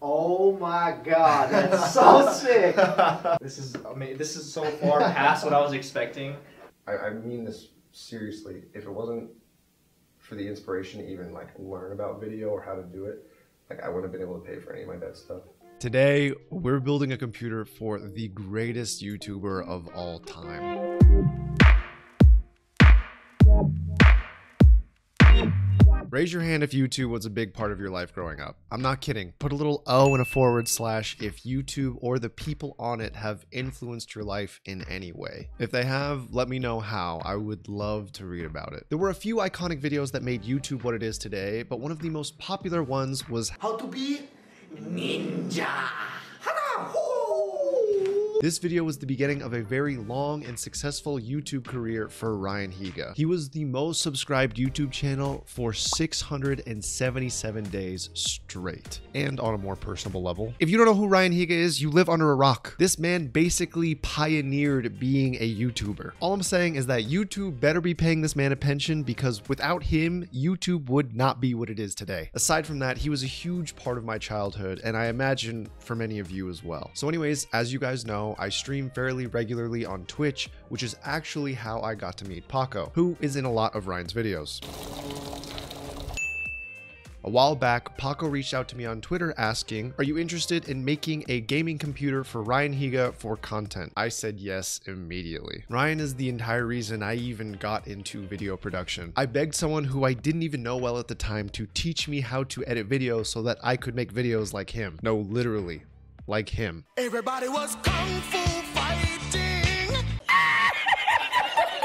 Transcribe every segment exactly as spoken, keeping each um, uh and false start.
Oh my god, that's so sick! This is amazing. This is so far past what I was expecting. I, I mean this seriously. If it wasn't for the inspiration to even like learn about video or how to do it, like I wouldn't have been able to pay for any of my bad stuff. Today, we're building a computer for the greatest YouTuber of all time. Raise your hand if YouTube was a big part of your life growing up. I'm not kidding. Put a little O and a forward slash if YouTube or the people on it have influenced your life in any way. If they have, let me know how. I would love to read about it. There were a few iconic videos that made YouTube what it is today, but one of the most popular ones was How to Be Ninja. This video was the beginning of a very long and successful YouTube career for Ryan Higa. He was the most subscribed YouTube channel for six hundred seventy-seven days straight. And on a more personable level, if you don't know who Ryan Higa is, you live under a rock. This man basically pioneered being a YouTuber. All I'm saying is that YouTube better be paying this man a pension, because without him, YouTube would not be what it is today. Aside from that, he was a huge part of my childhood, and I imagine for many of you as well. So anyways, as you guys know, I stream fairly regularly on Twitch, which is actually how I got to meet Paco, who is in a lot of Ryan's videos. A while back, Paco reached out to me on Twitter asking, "Are you interested in making a gaming computer for Ryan Higa for content?" I said yes immediately. Ryan is the entire reason I even got into video production. I begged someone who I didn't even know well at the time to teach me how to edit videos so that I could make videos like him. No, literally. Like him. Everybody was kung fu fighting.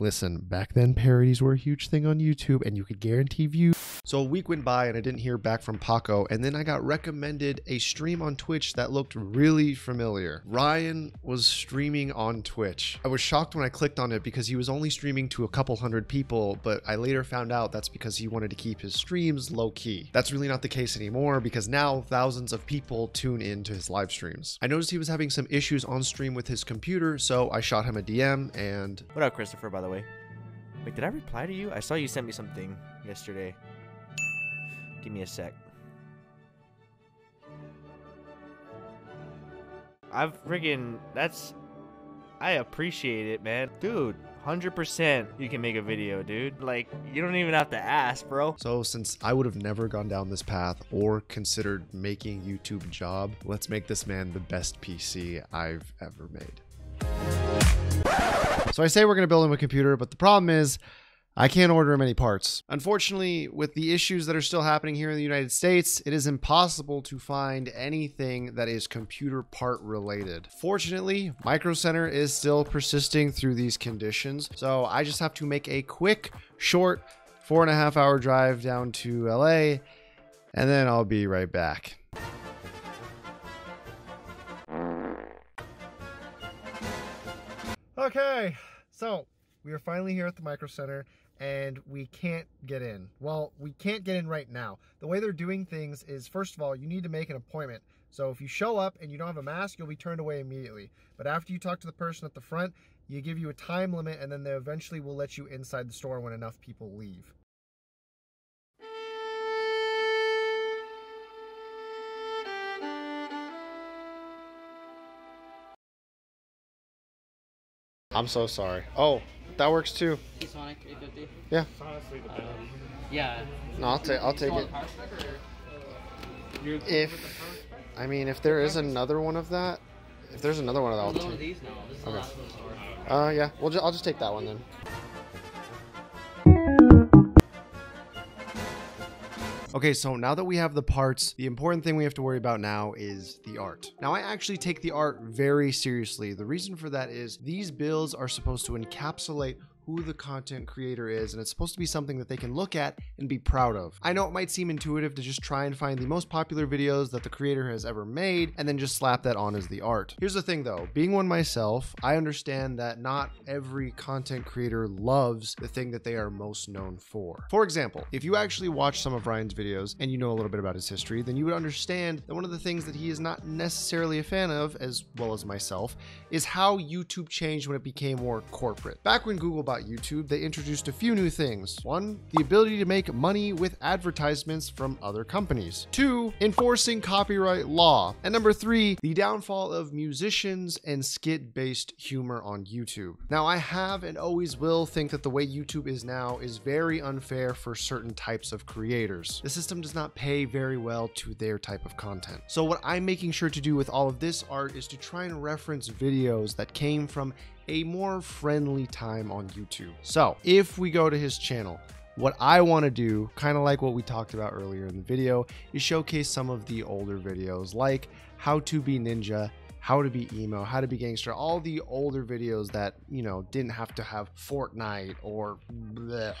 Listen, back then parodies were a huge thing on YouTube and you could guarantee views. So a week went by and I didn't hear back from Paco, and then I got recommended a stream on Twitch that looked really familiar. Ryan was streaming on Twitch. I was shocked when I clicked on it because he was only streaming to a couple hundred people, but I later found out that's because he wanted to keep his streams low key. That's really not the case anymore because now thousands of people tune in to his live streams. I noticed he was having some issues on stream with his computer, so I shot him a D M and... What up, Kristofer, by the way? Wait, did I reply to you? I saw you sent me something yesterday. Give me a sec. I've friggin' that's I appreciate it, man. Dude, one hundred percent you can make a video, dude. Like, you don't even have to ask, bro. So since I would have never gone down this path or considered making YouTube a job, let's make this man the best P C I've ever made. So I say we're gonna build him a computer, but the problem is I can't order him any parts. Unfortunately, with the issues that are still happening here in the United States, it is impossible to find anything that is computer part related. Fortunately, Micro Center is still persisting through these conditions, so I just have to make a quick, short, four and a half hour drive down to L A, and then I'll be right back. Okay, so we are finally here at the Micro Center, and we can't get in. Well, we can't get in right now. The way they're doing things is, first of all, you need to make an appointment. So if you show up and you don't have a mask, you'll be turned away immediately. But after you talk to the person at the front, you give you a time limit, and then they eventually will let you inside the store when enough people leave. I'm so sorry. Oh, that works too. Sonic eight fifty. Yeah. Honestly, the best. Um, yeah. No, I'll take. I'll take it. If, I mean, if there is another one of that, if there's another one of that, I'll take. Okay. Uh, yeah. We'll. Ju I'll just take that one then. Okay, so now that we have the parts, the important thing we have to worry about now is the art. Now, I actually take the art very seriously. The reason for that is these builds are supposed to encapsulate who the content creator is, and it's supposed to be something that they can look at and be proud of. I know it might seem intuitive to just try and find the most popular videos that the creator has ever made and then just slap that on as the art. Here's the thing though, being one myself, I understand that not every content creator loves the thing that they are most known for. For example, if you actually watch some of Ryan's videos and you know a little bit about his history, then you would understand that one of the things that he is not necessarily a fan of, as well as myself, is how YouTube changed when it became more corporate. Back when Google about YouTube, they introduced a few new things. One, the ability to make money with advertisements from other companies. Two, enforcing copyright law. And number three, the downfall of musicians and skit-based humor on YouTube. Now, I have and always will think that the way YouTube is now is very unfair for certain types of creators. The system does not pay very well to their type of content. So what I'm making sure to do with all of this art is to try and reference videos that came from a more friendly time on YouTube. So if we go to his channel, what I want to do, kind of like what we talked about earlier in the video, is showcase some of the older videos like how to be ninja, how to be emo, how to be gangster, all the older videos that, you know, didn't have to have Fortnite or bleh.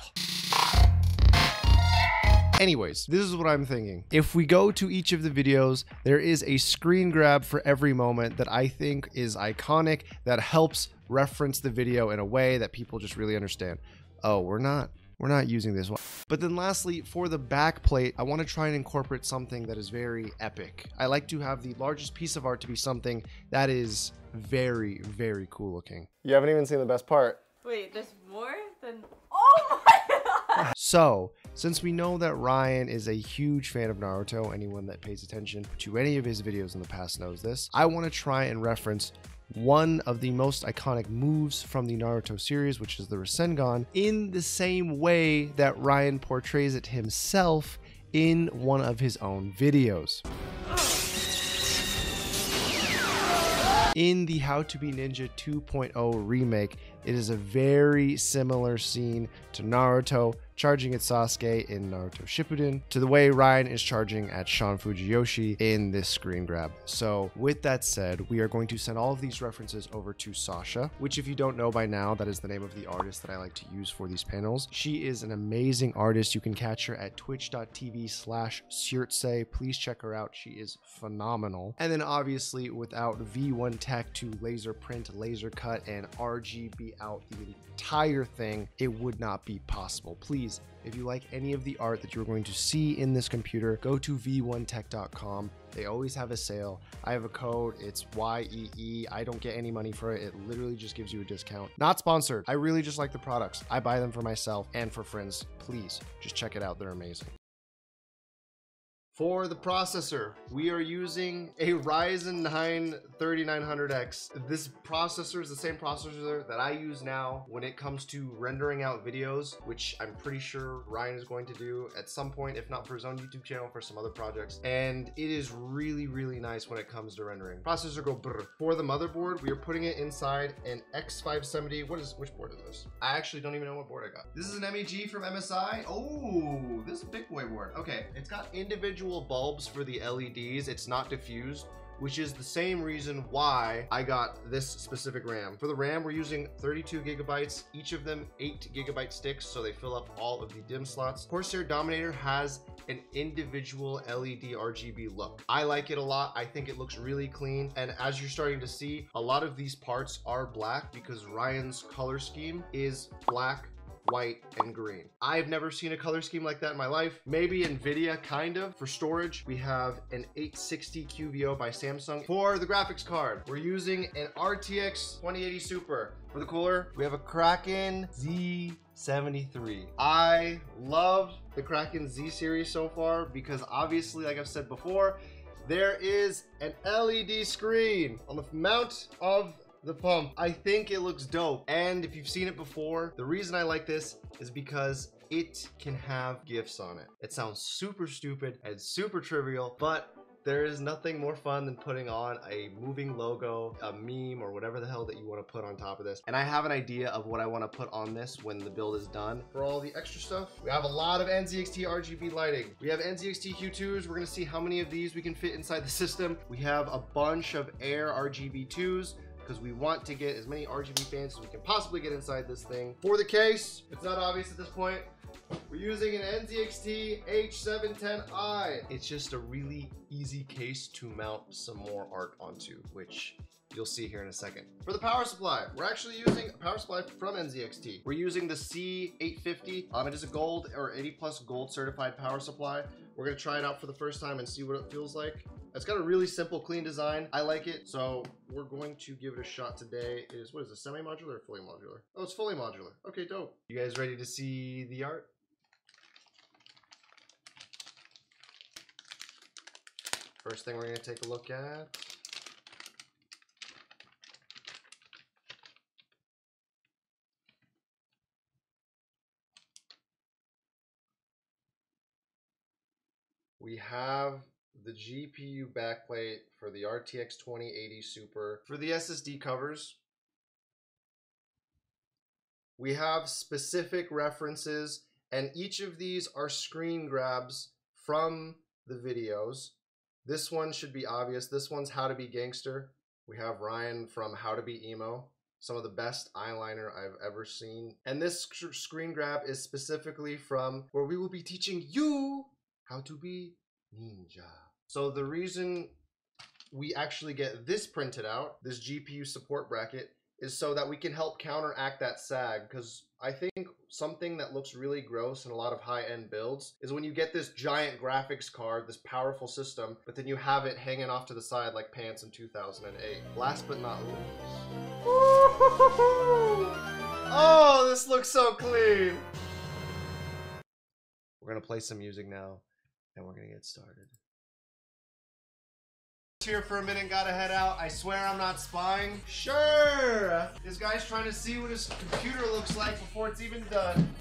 Anyways, this is what I'm thinking. If we go to each of the videos, there is a screen grab for every moment that I think is iconic, that helps reference the video in a way that people just really understand. Oh, we're not, we're not using this one. But then lastly, for the back plate, I want to try and incorporate something that is very epic. I like to have the largest piece of art to be something that is very, very cool looking. You haven't even seen the best part. Wait, there's more than, oh my God. So, since we know that Ryan is a huge fan of Naruto, anyone that pays attention to any of his videos in the past knows this, I want to try and reference one of the most iconic moves from the Naruto series, which is the Rasengan, in the same way that Ryan portrays it himself in one of his own videos. In the How to Be Ninja two point oh remake, it is a very similar scene to Naruto charging at Sasuke in Naruto Shippuden, to the way Ryan is charging at Sean Fujiyoshi in this screen grab. So with that said, we are going to send all of these references over to Sasha, which, if you don't know by now, that is the name of the artist that I like to use for these panels. She is an amazing artist. You can catch her at twitch dot t v slash syertse. Please check her out. She is phenomenal. And then obviously, without V one Tech to laser print, laser cut, and R G B out the entire thing, it would not be possible. Please, if you like any of the art that you're going to see in this computer, go to v one tech dot com. They always have a sale. I have a code. It's Y E E. I don't get any money for it. It literally just gives you a discount. Not sponsored. I really just like the products. I buy them for myself and for friends. Please just check it out. They're amazing. For the processor, we are using a Ryzen nine thirty-nine hundred X. This processor is the same processor that I use now when it comes to rendering out videos, which I'm pretty sure Ryan is going to do at some point, if not for his own YouTube channel, for some other projects. And it is really, really nice when it comes to rendering. Processor go brr. For the motherboard, we are putting it inside an X five seventy. What is, which board is this? I actually don't even know what board I got. This is an M E G from M S I. Oh, this is a big boy board. Okay, it's got individual bulbs for the L E Ds. It's not diffused, which is the same reason why I got this specific RAM. For the RAM, we're using thirty-two gigabytes, each of them eight gigabyte sticks, so they fill up all of the DIMM slots. Corsair Dominator has an individual L E D R G B look. I like it a lot. I think it looks really clean. And as you're starting to see, a lot of these parts are black because Ryan's color scheme is black, white, and green. I've never seen a color scheme like that in my life. Maybe NVIDIA, kind of. For storage, we have an eight sixty Q V O by Samsung. For the graphics card, we're using an R T X twenty eighty Super. For the cooler, we have a Kraken Z seventy-three. I love the Kraken Z series so far because, obviously, like I've said before, there is an L E D screen on the mount of the pump. I think it looks dope. And if you've seen it before, the reason I like this is because it can have GIFs on it. It sounds super stupid and super trivial, but there is nothing more fun than putting on a moving logo, a meme, or whatever the hell that you want to put on top of this. And I have an idea of what I want to put on this when the build is done. For all the extra stuff, we have a lot of N Z X T R G B lighting. We have N Z X T Q twos. We're going to see how many of these we can fit inside the system. We have a bunch of Air R G B twos, because we want to get as many R G B fans as we can possibly get inside this thing. For the case, it's not obvious at this point, we're using an N Z X T H seven ten i. It's just a really easy case to mount some more art onto, which you'll see here in a second. For the power supply, we're actually using a power supply from N Z X T. We're using the C eight fifty. Um, it is a gold or eighty plus gold certified power supply. We're gonna try it out for the first time and see what it feels like. It's got a really simple, clean design. I like it, so we're going to give it a shot today. It is, what is it, semi-modular or fully modular? Oh, it's fully modular. Okay, dope. You guys ready to see the art? First thing we're gonna take a look at. We have the G P U backplate for the R T X twenty eighty Super. For the S S D covers, we have specific references, and each of these are screen grabs from the videos. This one should be obvious. This one's How to Be Gangster. We have Ryan from How to Be Emo. Some of the best eyeliner I've ever seen. And this screen grab is specifically from where we will be teaching you how to be ninja. So the reason we actually get this printed out, this G P U support bracket, is so that we can help counteract that sag, because I think something that looks really gross in a lot of high-end builds is when you get this giant graphics card, this powerful system, but then you have it hanging off to the side like pants in two thousand eight. Last but not least. Oh, this looks so clean. We're gonna play some music now, and we're gonna get started. Here for a minute, gotta head out. I swear I'm not spying. Sure! This guy's trying to see what his computer looks like before it's even done.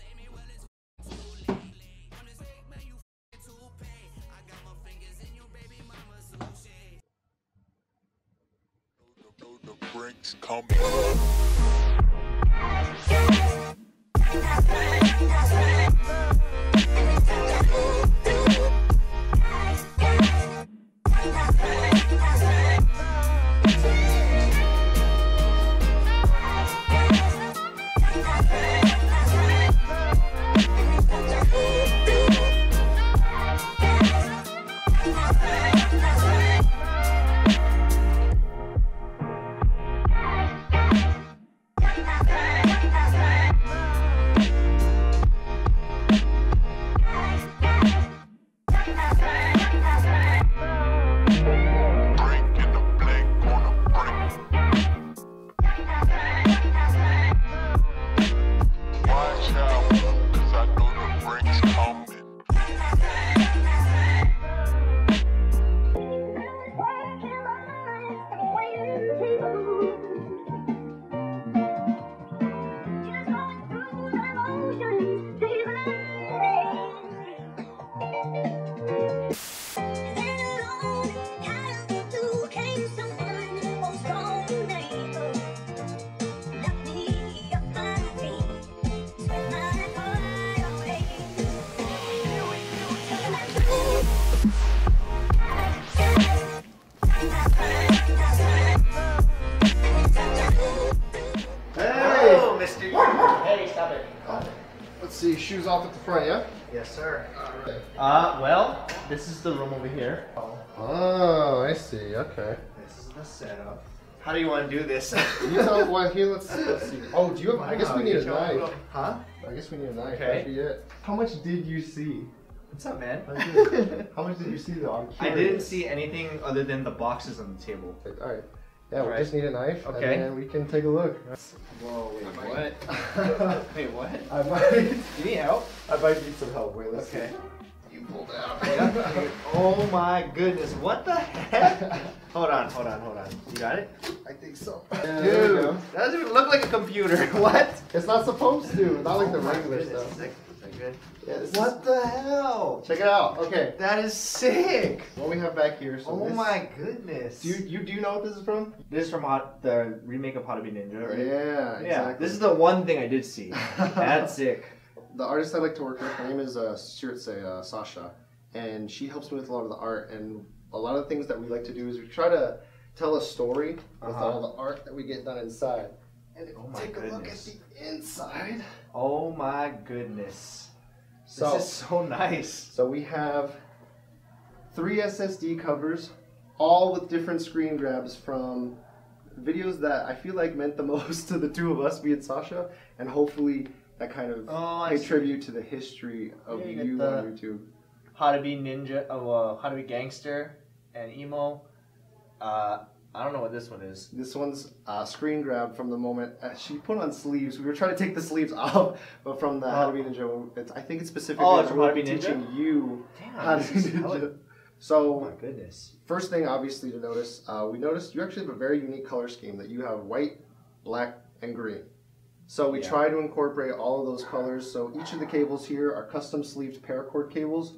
Shoes off at the front, yeah? Yes, sir. All right. Uh, well, this is the room over here. Oh, oh I see. Okay. This is the setup. How do you want to do this? You tell why here. Let's, let's see. Oh, do you? Have, wow, I guess we need a knife. Little, huh? I guess we need a knife. Okay. That'd be it. How much did you see? What's up, man? How much did you see, though? I'm I didn't see anything other than the boxes on the table. All right. Yeah, we right. just need a knife, okay. And then we can take a look. Whoa, wait, what? Wait, what? I might... You need help? I might need some help. Wait, let's okay. see. You pulled out. Oh my goodness, what the heck? Hold on, hold on, hold on. You got it? I think so. Yeah, dude, that doesn't even look like a computer. What? It's not supposed to. Not like oh the regular stuff. Sick. Good. Yeah, what is... the hell? Check it out. Okay. That is sick. What we have back here. So oh this... my goodness. Do you, you do you know what this is from? This is from How, the remake of How to Be Ninja, right? Yeah, exactly. Yeah, this is the one thing I did see. That's sick. The artist I like to work with, her name is uh, syertse, uh, Sasha, and she helps me with a lot of the art, and a lot of the things that we like to do is we try to tell a story uh-huh. with all the art that we get done inside. And oh my take goodness. a look at the inside. Oh my goodness. So, this is so nice. So we have three S S D covers, all with different screen grabs from videos that I feel like meant the most to the two of us, me and Sasha, and hopefully that kind of oh, pay tribute to the history of yeah, you, you on YouTube. How to be ninja, uh, how to be gangster and emo. Uh, I don't know what this one is. This one's uh, screen grab from the moment uh, she put on sleeves. We were trying to take the sleeves off, but from the oh. How to Be Ninja, it's, I think it's specifically oh, it's really teaching ninja? you Damn, how to be ninja. So, oh my goodness. First thing, obviously, to notice, uh, we noticed you actually have a very unique color scheme that you have white, black, and green. So we yeah. try to incorporate all of those colors. So each of the cables here are custom sleeved paracord cables.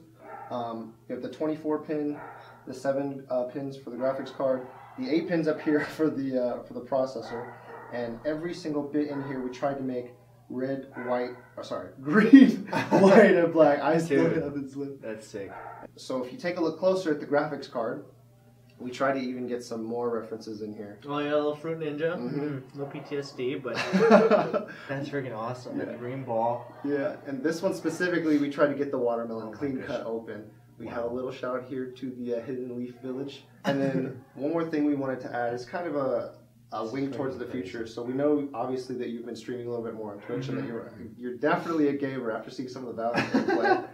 Um, you have the twenty-four pin, the seven uh, pins for the graphics card, the eight pins up here for the uh, for the processor, and every single bit in here we tried to make red, white, or sorry, green, white, and black. I still haven't slipped. That's sick. So if you take a look closer at the graphics card, we try to even get some more references in here. Oh yeah, a little Fruit Ninja, mm-hmm. no P T S D, but that's freaking awesome. Yeah. The green ball. Yeah, and this one specifically, we tried to get the watermelon oh clean cut open. We wow. had a little shout here to the uh, Hidden Leaf Village. And then one more thing we wanted to add is kind of a, a wing towards the future. Things. So we know obviously that you've been streaming a little bit more on Twitch, mm-hmm. and that you're you're definitely a gamer after seeing some of the Valorant play.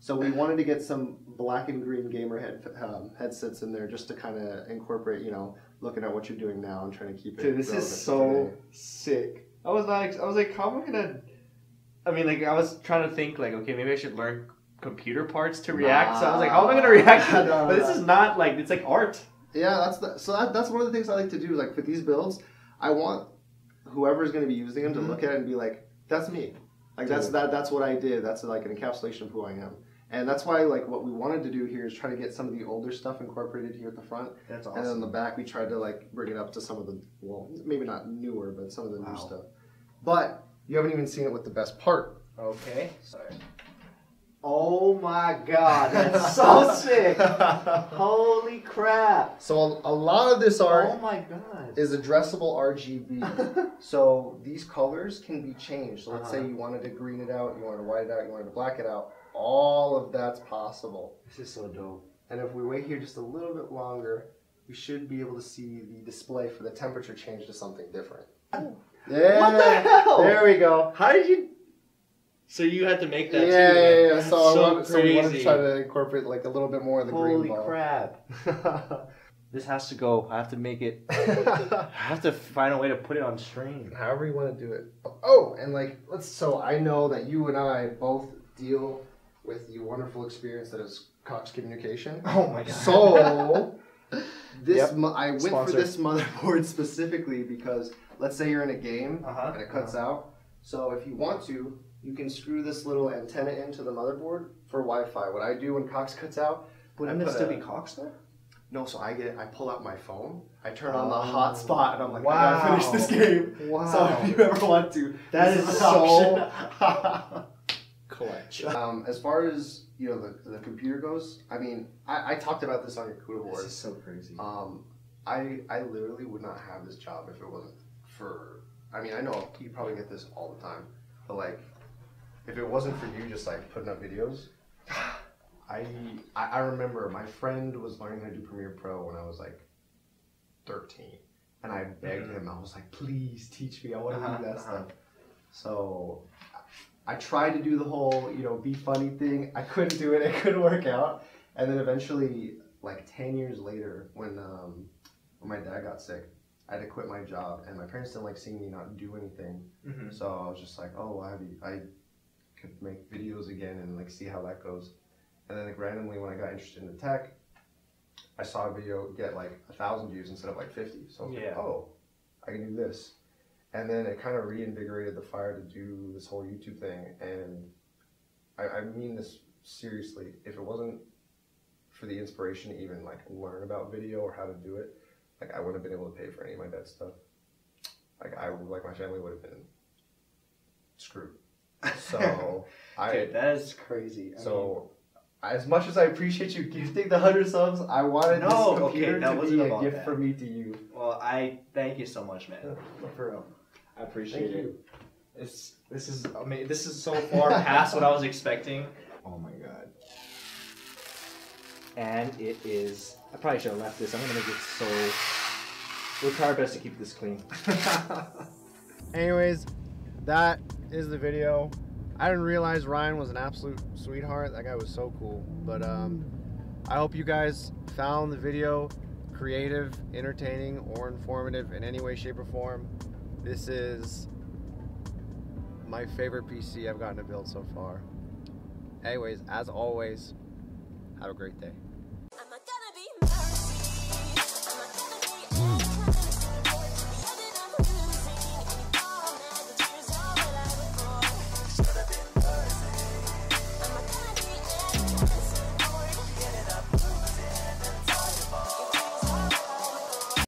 So we wanted to get some black and green gamer head, um, headsets in there just to kind of incorporate, you know, looking at what you're doing now and trying to keep it. Dude, this is so sick. I was not. I was like, how am I gonna? I mean, like, I was trying to think, like, okay, maybe I should learn computer parts to react. Nah. So I was like, how am I gonna react? To nah. But this is not like it's like art. Yeah, that's the, so that, that's one of the things I like to do. Like for these builds, I want whoever's gonna be using them mm-hmm. to look at it and be like, that's me. Like Dude. that's that that's what I did. That's like an encapsulation of who I am. And that's why, like, what we wanted to do here is try to get some of the older stuff incorporated here at the front. That's awesome. And on the back, we tried to, like, bring it up to some of the, well, maybe not newer, but some of the wow. new stuff. But you haven't even seen it with the best part. Okay. Sorry. Oh, my God. That's so sick. Holy crap. So a, a lot of this art oh my God. is addressable R G B. So these colors can be changed. So let's uh-huh. say you wanted to green it out, you wanted to white it out, you wanted to black it out. All of that's possible. This is so dope. And if we wait here just a little bit longer, we should be able to see the display for the temperature change to something different. Oh. Yeah. What the hell? There we go. How did you... So you had to make that yeah, too. Yeah, yeah, yeah. So, so, I wanted, so we wanted to try to incorporate like a little bit more of the Holy green ball. Holy crap. This has to go. I have to make it. I have to find a way to put it on stream. However you want to do it. Oh, and like, let's. So I know that you and I both deal with the wonderful experience that is Cox Communication. Oh my God. So, this yep. I went Sponsor. for this motherboard specifically because let's say you're in a game uh-huh. and it cuts uh-huh. out. So if you want to, you can screw this little antenna into the motherboard for Wi-Fi. What I do when Cox cuts out, wouldn't this still be Cox though? No, so I get I pull out my phone, I turn oh. on the hotspot, and I'm like, wow. I gotta finish this game. Wow. So if you ever want to, that is, is so. Clutch. Um, as far as you know, the, the computer goes. I mean, I, I talked about this on your CUDA board. This is so crazy. Um, I I literally would not have this job if it wasn't for. I mean, I know you probably get this all the time, but like, if it wasn't for you, just like putting up videos. I I, I remember my friend was learning how to do Premiere Pro when I was like thirteen, and I begged mm-hmm. him. I was like, please teach me. I want to uh-huh, do that uh-huh. stuff. So. I tried to do the whole, you know, be funny thing. I couldn't do it. It couldn't work out. And then eventually, like ten years later, when um, when my dad got sick, I had to quit my job. And my parents didn't like seeing me not do anything. Mm-hmm. So I was just like, oh, I, I could make videos again and like see how that goes. And then like randomly, when I got interested in tech, I saw a video get like a thousand views instead of like fifty. So I was yeah. like, oh, I can do this. And then it kind of reinvigorated the fire to do this whole YouTube thing. And I, I mean this seriously, if it wasn't for the inspiration to even like learn about video or how to do it, like I wouldn't have been able to pay for any of my dad's stuff. Like I would, like my family would have been screwed. So I, dude, that is crazy. I so mean, as much as I appreciate you gifting the hundred subs, I wanted no, this computer okay, that to wasn't be a gift that. from me to you. Well, I thank you so much, man. For real. I appreciate Thank it. You. It's this is I mean this is so far past what I was expecting. Oh my God. And it is. I probably should have left this. I'm gonna make it so. We'll try our best to keep this clean. Anyways, that is the video. I didn't realize Ryan was an absolute sweetheart. That guy was so cool. But um, I hope you guys found the video creative, entertaining, or informative in any way, shape, or form. This is my favorite P C I've gotten to build so far. Anyways, as always, have a great day.